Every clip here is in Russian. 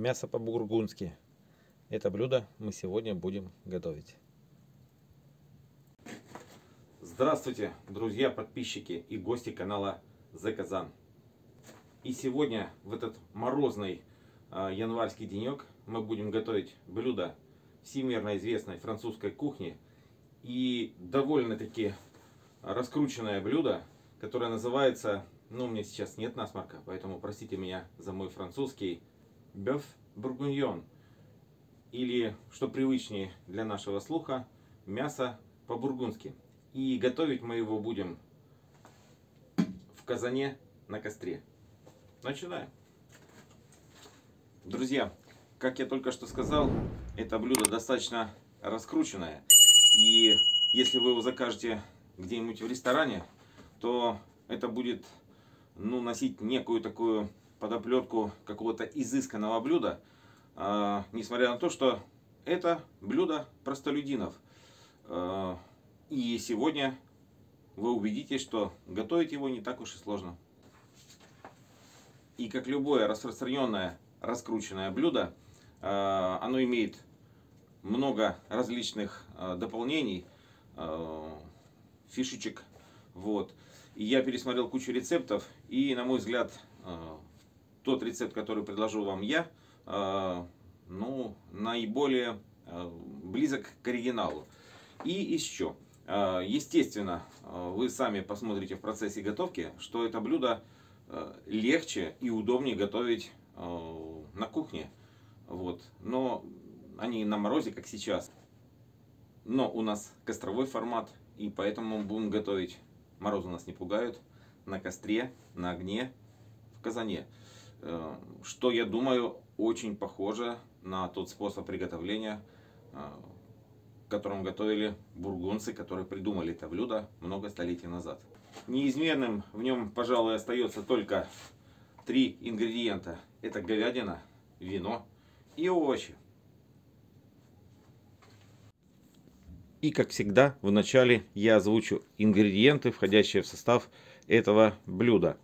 мясо по-бургундски. Это блюдо мы сегодня будем готовить. Здравствуйте, друзья, подписчики и гости канала The Kazan. И сегодня, в этот морозный январский денек, мы будем готовить блюдо всемирно известной французской кухни. И довольно-таки раскрученное блюдо, которое называется, ну, у меня сейчас нет насморка, поэтому простите меня за мой французский, бёф бургуньон. Или, что привычнее для нашего слуха, мясо по-бургундски. И готовить мы его будем в казане на костре. Начинаем. Друзья, как я только что сказал, это блюдо достаточно раскрученное. И если вы его закажете где-нибудь в ресторане, то это будет, ну, носить некую такую подоплетку какого-то изысканного блюда. Несмотря на то, что это блюдо простолюдинов. И сегодня вы убедитесь, что готовить его не так уж и сложно. И как любое распространенное раскрученное блюдо, оно имеет много различных дополнений, фишечек. Вот. И я пересмотрел кучу рецептов, и, на мой взгляд, тот рецепт, который предложил вам я, ну, наиболее близок к оригиналу. И еще, естественно, вы сами посмотрите в процессе готовки, что это блюдо легче и удобнее готовить на кухне. Вот. Но они на морозе, как сейчас. Но у нас костровой формат, и поэтому будем готовить. Морозы нас не пугают. На костре, на огне, в казане. Что, я думаю, очень похоже на тот способ приготовления, которым готовили бургунцы, которые придумали это блюдо много столетий назад. Неизменным в нем, пожалуй, остается только три ингредиента. Это говядина, вино и овощи. И, как всегда, в начале я озвучу ингредиенты, входящие в состав этого блюда.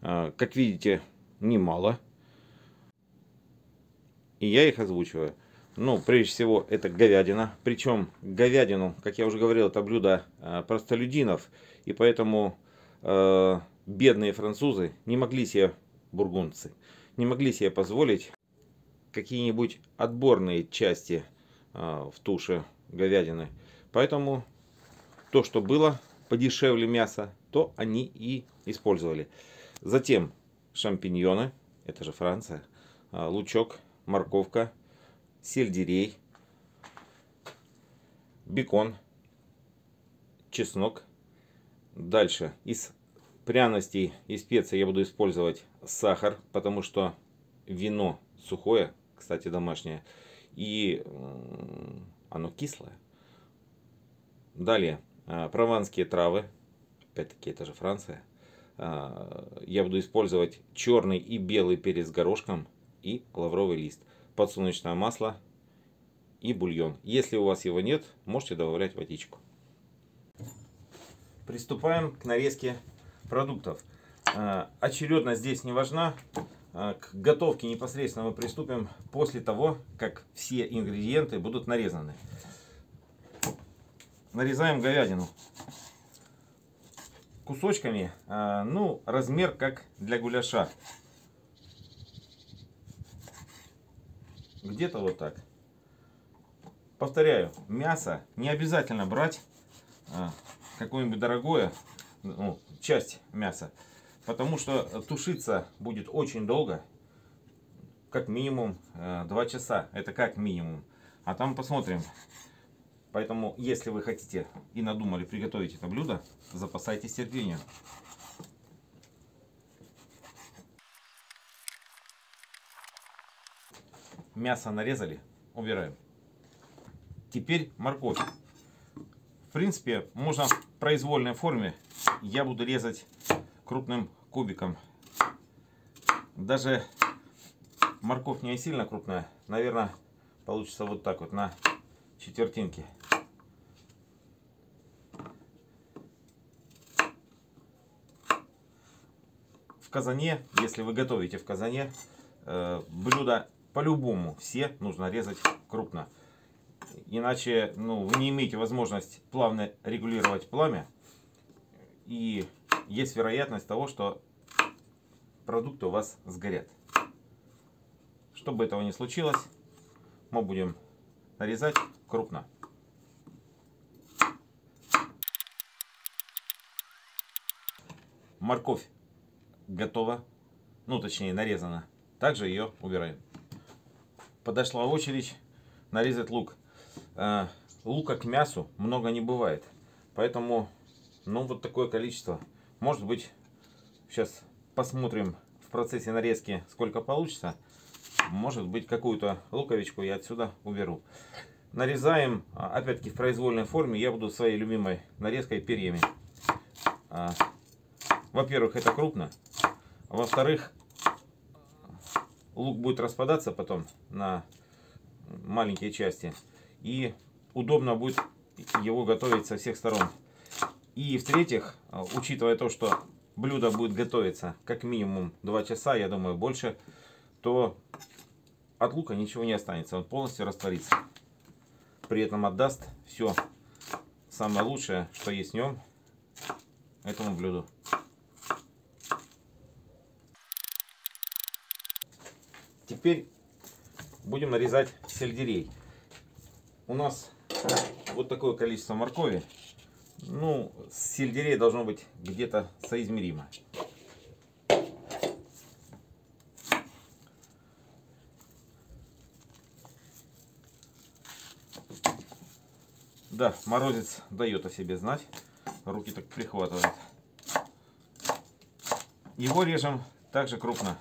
Как видите, немало. И я их озвучиваю. Ну, прежде всего, это говядина. Причем говядину, как я уже говорил, это блюдо простолюдинов. И поэтому бедные французы не могли себе, бургунцы, не могли себе позволить какие-нибудь отборные части в туше говядины. Поэтому то, что было подешевле мяса, то они и использовали. Затем шампиньоны, это же Франция, лучок, морковка, сельдерей, бекон, чеснок. Дальше из пряностей и специй я буду использовать сахар, потому что вино сухое, кстати, домашнее, и оно кислое. Далее прованские травы, опять-таки это же Франция. Я буду использовать черный и белый перец горошком и лавровый лист, подсолнечное масло и бульон. Если у вас его нет, можете добавлять водичку. Приступаем к нарезке продуктов. Очередность здесь не важна. К готовке непосредственно мы приступим после того, как все ингредиенты будут нарезаны. Нарезаем говядину кусочками, ну, размер как для гуляша. Где-то вот так. Повторяю, мясо не обязательно брать какое-нибудь дорогое, ну, часть мяса, потому что тушиться будет очень долго, как минимум 2 часа, это как минимум. А там посмотрим. Поэтому, если вы хотите и надумали приготовить это блюдо, запасайтесь терпением. Мясо нарезали, убираем. Теперь морковь. В принципе, можно в произвольной форме. Я буду резать крупным кубиком. Даже морковь не сильно крупная. Наверное, получится вот так вот, на четвертинки. В казане, если вы готовите в казане, блюдо по-любому все нужно резать крупно. Иначе вы не имеете возможность плавно регулировать пламя. И есть вероятность того, что продукты у вас сгорят. Чтобы этого не случилось, мы будем нарезать крупно. Морковь готова, точнее нарезана. Также ее убираем. Подошла очередь нарезать лук. Лука к мясу много не бывает, поэтому вот такое количество. Может быть, сейчас посмотрим в процессе нарезки, сколько получится. Может быть, какую-то луковичку я отсюда уберу. Нарезаем, опять-таки, в произвольной форме. Я буду своей любимой нарезкой перьями. Во-первых, это крупно. Во-вторых, лук будет распадаться потом на маленькие части. И удобно будет его готовить со всех сторон. И в-третьих, учитывая то, что блюдо будет готовиться как минимум 2 часа, я думаю, больше, то от лука ничего не останется. Он полностью растворится. При этом отдаст все самое лучшее, что есть в нем, этому блюду. Теперь будем нарезать сельдерей. У нас вот такое количество моркови. Сельдерей должно быть где-то соизмеримо. Да, морозец дает о себе знать. Руки так прихватывают. Его режем также крупно.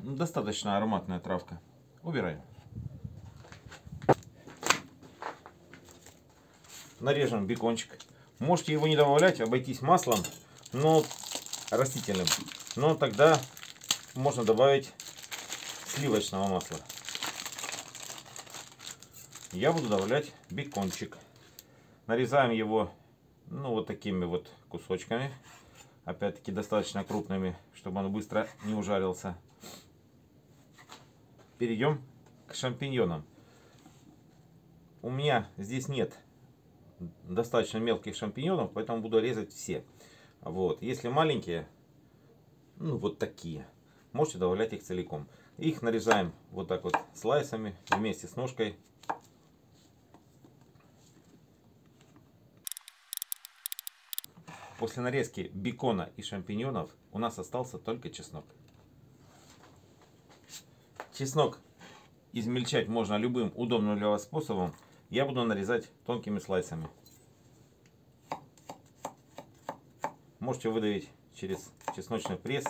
Достаточно ароматная травка. Убираем. Нарежем бекончик. Можете его не добавлять, обойтись маслом, растительным. Но тогда можно добавить сливочного масла. Я буду добавлять бекончик. Нарезаем его, вот такими вот кусочками. Опять-таки достаточно крупными, чтобы он быстро не ужарился. Перейдем к шампиньонам. У меня здесь нет достаточно мелких шампиньонов, поэтому буду резать все. Если маленькие, вот такие, можете добавлять их целиком. Их нарезаем вот так вот слайсами вместе с ножкой. После нарезки бекона и шампиньонов у нас остался только чеснок. Чеснок измельчать можно любым удобным для вас способом. Я буду нарезать тонкими слайсами. Можете выдавить через чесночный пресс,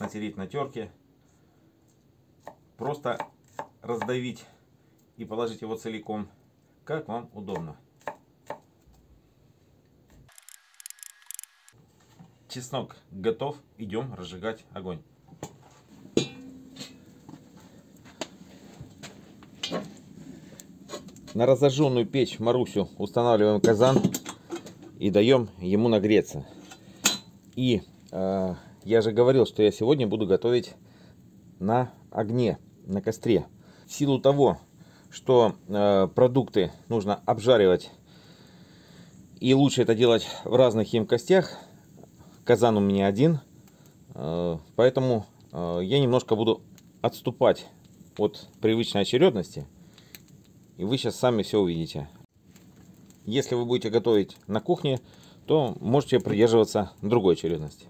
натереть на терке. Просто раздавить и положить его целиком, как вам удобно. Чеснок готов, идем разжигать огонь. На разожженную печь Марусю устанавливаем казан и даем ему нагреться. И я же говорил, что я сегодня буду готовить на огне, на костре. В силу того, что продукты нужно обжаривать, и лучше это делать в разных емкостях, казан у меня один, поэтому я немножко буду отступать от привычной очередности. И вы сейчас сами все увидите. Если вы будете готовить на кухне, то можете придерживаться другой очередности.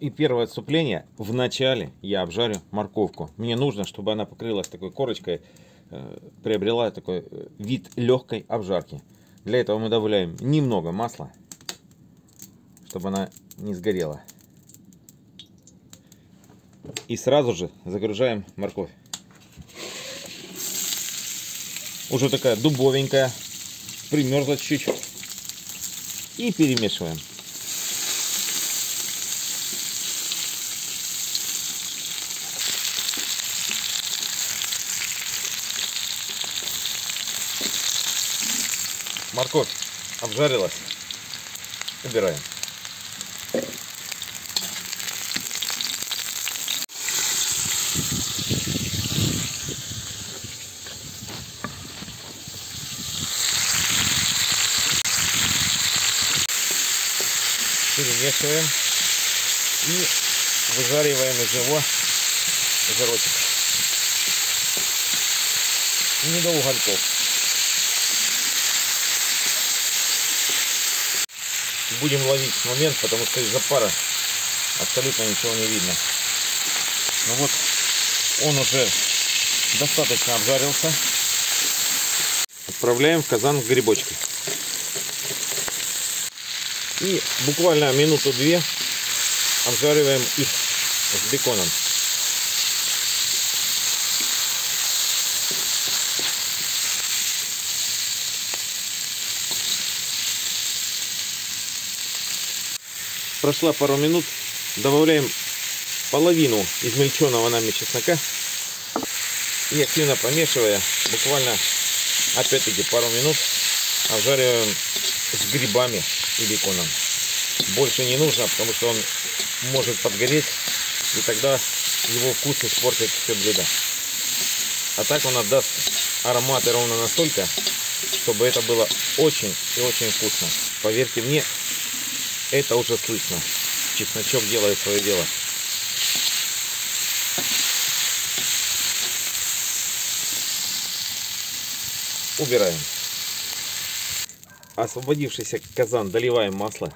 И первое отступление. Вначале я обжарю морковку. Мне нужно, чтобы она покрылась такой корочкой, приобрела такой вид легкой обжарки. Для этого мы добавляем немного масла, чтобы она не сгорела. И сразу же загружаем морковь. Уже такая дубовенькая, примерзла чуть-чуть. И перемешиваем. Морковь обжарилась. Убираем. вешаем и выжариваем из него жирочек. Не до угольков. Будем ловить момент, потому что из-за пара абсолютно ничего не видно. Ну вот, он уже достаточно обжарился. Отправляем в казан грибочки. И буквально минуту-две обжариваем их с беконом. Прошла пару минут, добавляем половину измельченного нами чеснока и активно помешивая, буквально опять-таки пару минут обжариваем с грибами и беконом. Больше не нужно, потому что он может подгореть, и тогда его вкус испортит все блюдо. А так он отдаст ароматы ровно настолько, чтобы это было очень и очень вкусно. Поверьте мне, это уже слышно. Чесночок делает свое дело. Убираем. Освободившийся казан доливаем масло.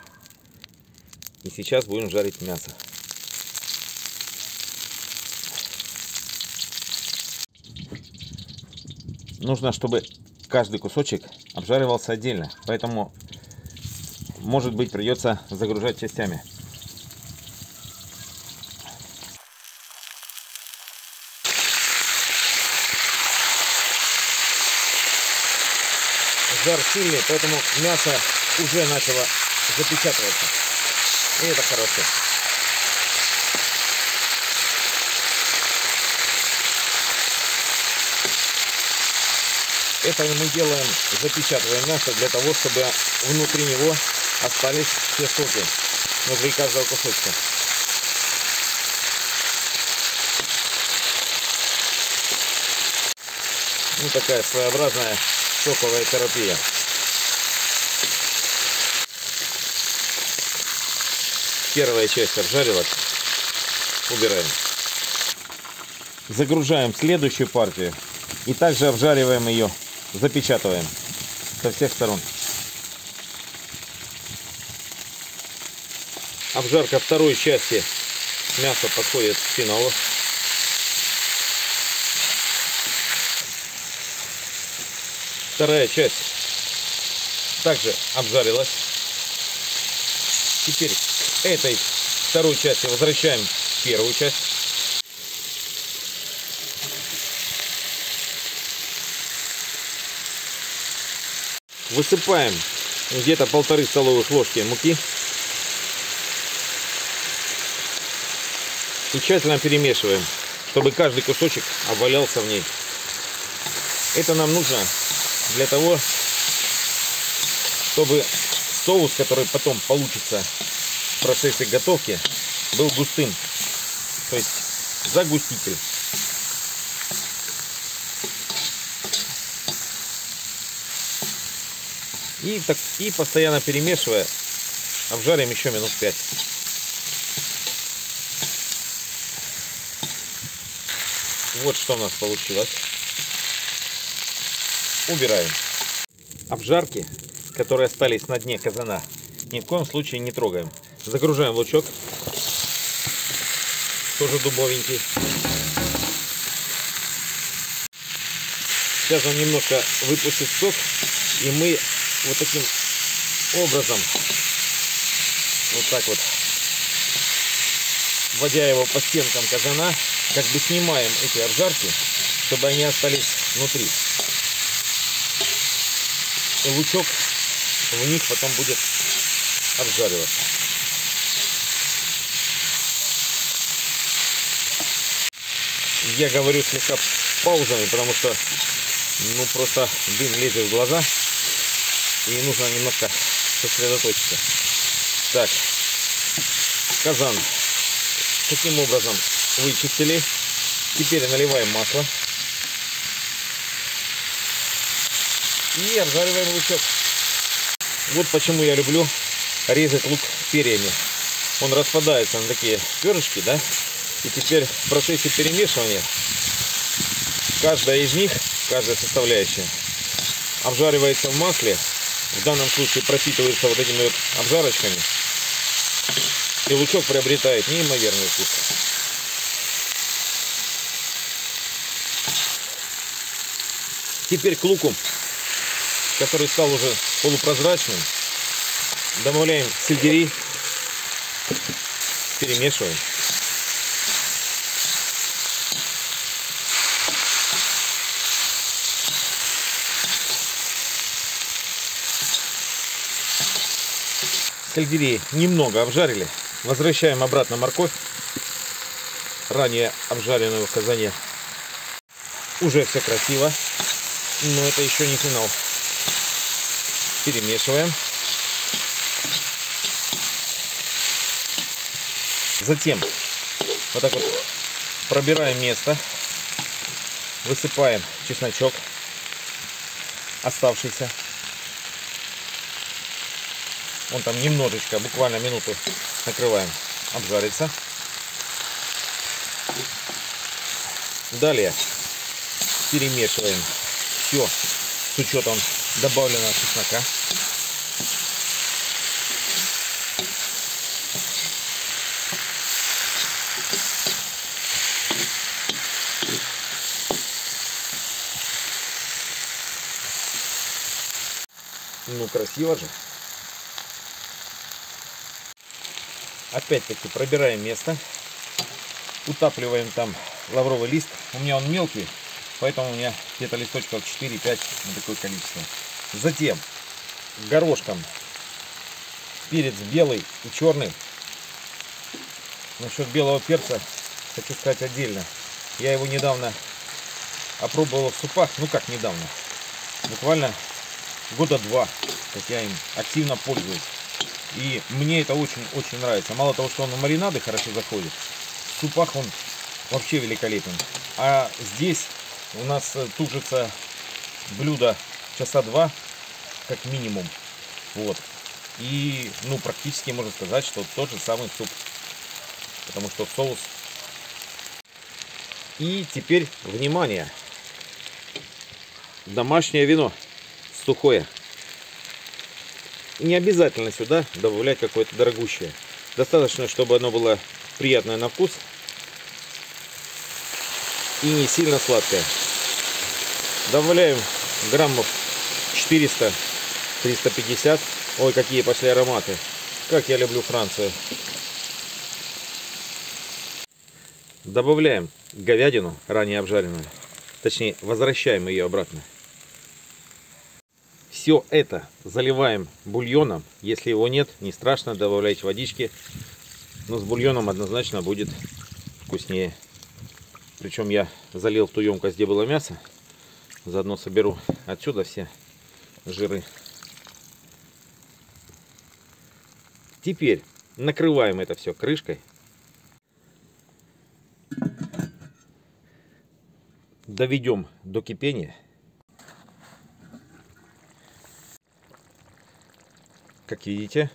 И сейчас будем жарить мясо. Нужно, чтобы каждый кусочек обжаривался отдельно. Поэтому, может быть, придется загружать частями. Жар сильный, поэтому мясо уже начало запечатываться. И это хорошо. Это мы делаем, запечатываем мясо для того, чтобы внутри него остались все соки внутри каждого кусочка. Ну, такая своеобразная соковая терапия. Первая часть обжарилась. Убираем. Загружаем следующую партию и также обжариваем ее, запечатываем со всех сторон. Обжарка второй части мяса подходит к финалу. Вторая часть также обжарилась. Теперь к этой второй части возвращаем первую часть. Высыпаем где-то 1,5 столовых ложки муки. И тщательно перемешиваем, чтобы каждый кусочек обвалялся в ней. Это нам нужно для того, чтобы соус, который потом получится в процессе готовки, был густым. То есть загуститель. И постоянно перемешивая, обжарим еще минут 5. Вот что у нас получилось. Убираем. Обжарки, которые остались на дне казана, ни в коем случае не трогаем. Загружаем лучок, тоже дубовенький. Сейчас он немножко выпустит сок, и мы вот таким образом, вот так вот, вводя его по стенкам казана, как бы снимаем эти обжарки, чтобы они остались внутри. И лучок в них потом будет обжариваться. Я говорю слегка с паузами, потому что ну просто дым лезет в глаза, и нужно немножко сосредоточиться. Так, казан таким образом вычистили. Теперь наливаем масло и обжариваем лучок. Вот почему я люблю резать лук перьями. он распадается на такие перышки, да? И теперь в процессе перемешивания каждая из них, каждая составляющая, обжаривается в масле. В данном случае пропитывается вот этими вот обжарочками. И лучок приобретает неимоверный вкус. Теперь к луку, который стал уже полупрозрачным, добавляем сельдерей, перемешиваем. Сельдерей немного обжарили, возвращаем обратно морковь, ранее обжаренную в казане. Уже все красиво, но это еще не финал. Перемешиваем. Затем вот так вот пробираем место, высыпаем чесночок оставшийся. Он там немножечко, буквально минуту накрываем, обжарится. Далее перемешиваем все с учетом добавленного чеснока. Ну, красиво же. Опять-таки пробираем место, утапливаем там лавровый лист. У меня он мелкий, поэтому у меня где-то листочков 4-5, такое количество. Затем горошком перец белый и черный. Насчет белого перца хочу сказать отдельно. Я его недавно опробовал в супах, ну как недавно, буквально года два, как я им активно пользуюсь. И мне это очень-очень нравится. Мало того, что он в маринады хорошо заходит, в супах он вообще великолепен. А здесь у нас тужится блюдо часа два, как минимум. Вот. И, ну, практически можно сказать, что тот же самый суп. Потому что соус. И теперь, внимание! Домашнее вино. Сухое. Не обязательно сюда добавлять какое-то дорогущее. Достаточно, чтобы оно было приятное на вкус и не сильно сладкое. Добавляем граммов 400-350. Ой, какие пошли ароматы. Как я люблю Францию. Добавляем говядину, ранее обжаренную. Точнее, возвращаем ее обратно. Все это заливаем бульоном. Если его нет, не страшно, добавляйте водички. Но с бульоном однозначно будет вкуснее. Причем я залил в ту емкость, где было мясо. Заодно соберу отсюда все жиры. Теперь накрываем это все крышкой. Доведем до кипения. Как видите,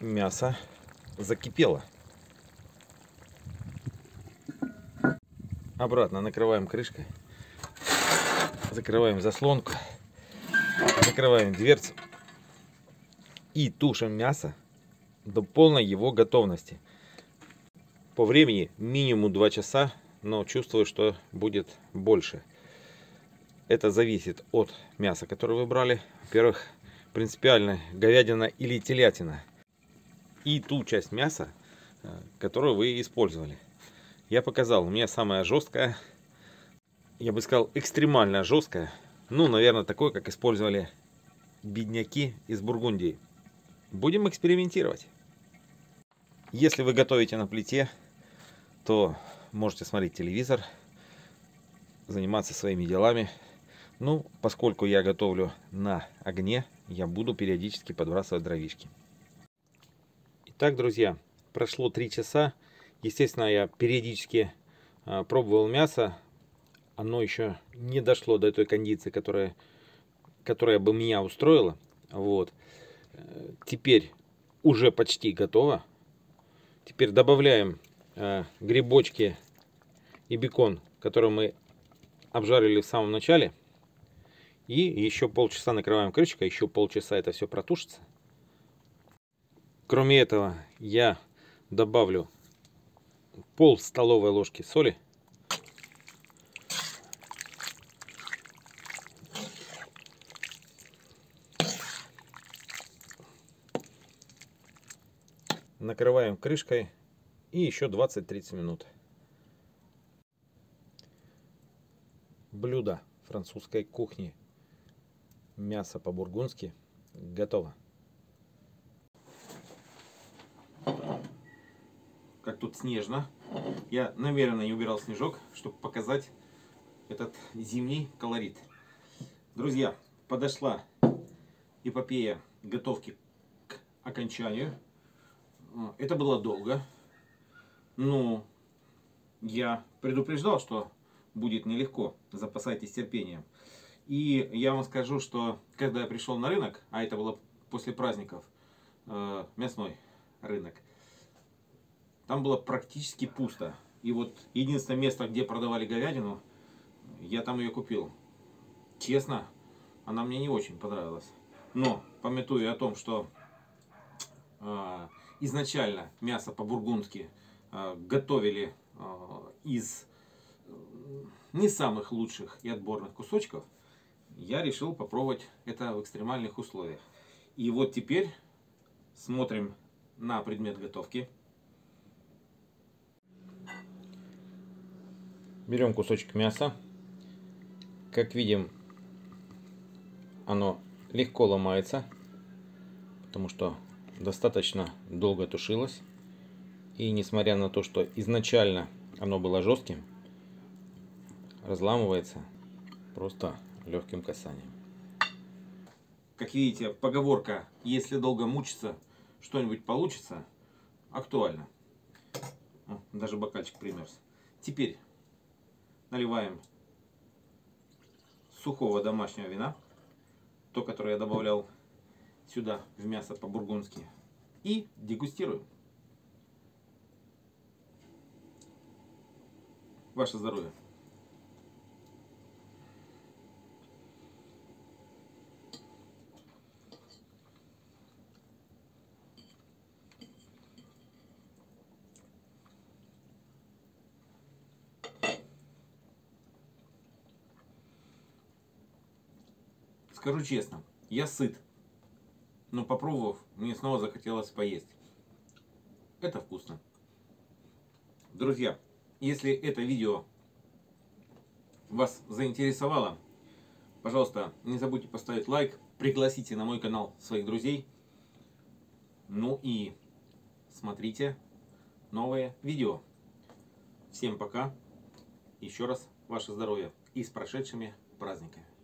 мясо закипело. Обратно накрываем крышкой. Закрываем заслонку. Закрываем дверцу. И тушим мясо до полной его готовности. По времени минимум 2 часа, но чувствую, что будет больше. Это зависит от мяса, которое вы брали. Во-первых, принципиально говядина или телятина и ту часть мяса, которую вы использовали. Я показал, у меня самая жесткая, я бы сказал, экстремально жесткая, ну, наверное, такое, как использовали бедняки из Бургундии. Будем экспериментировать. Если вы готовите на плите, то можете смотреть телевизор, заниматься своими делами. Ну, поскольку я готовлю на огне, я буду периодически подбрасывать дровишки. Итак, друзья, прошло 3 часа. Естественно, я периодически пробовал мясо. Оно еще не дошло до той кондиции, которая бы меня устроила. Вот. Теперь уже почти готово. Теперь добавляем грибочки и бекон, который мы обжарили в самом начале. И еще полчаса накрываем крышкой, еще полчаса это все протушится. Кроме этого, я добавлю пол столовой ложки соли. Накрываем крышкой и еще 20-30 минут. Блюдо французской кухни мясо по-бургундски готово. Как тут снежно. Я намеренно не убирал снежок, чтобы показать этот зимний колорит. Друзья, подошла эпопея готовки к окончанию. Это было долго. Но я предупреждал, что будет нелегко. Запасайтесь терпением. И я вам скажу, что когда я пришел на рынок, а это было после праздников, мясной рынок, там было практически пусто. И вот единственное место, где продавали говядину, я там ее купил. Честно, она мне не очень понравилась. Но, памятуя о том, что изначально мясо по-бургундски готовили из не самых лучших и отборных кусочков, я решил попробовать это в экстремальных условиях. И вот теперь смотрим на предмет готовки. Берем кусочек мяса. Как видим, оно легко ломается, потому что достаточно долго тушилось. И несмотря на то, что изначально оно было жестким, разламывается просто легким касанием. Как видите, поговорка «если долго мучиться, что-нибудь получится» актуальна. О, даже бокальчик примерз. Теперь наливаем сухого домашнего вина, то, которое я добавлял сюда в мясо по-бургундски, и дегустируем. Ваше здоровье! Скажу честно, я сыт, но попробовав, мне снова захотелось поесть. Это вкусно. Друзья, если это видео вас заинтересовало, пожалуйста, не забудьте поставить лайк, пригласите на мой канал своих друзей. Ну и смотрите новые видео. Всем пока, еще раз ваше здоровье и с прошедшими праздниками.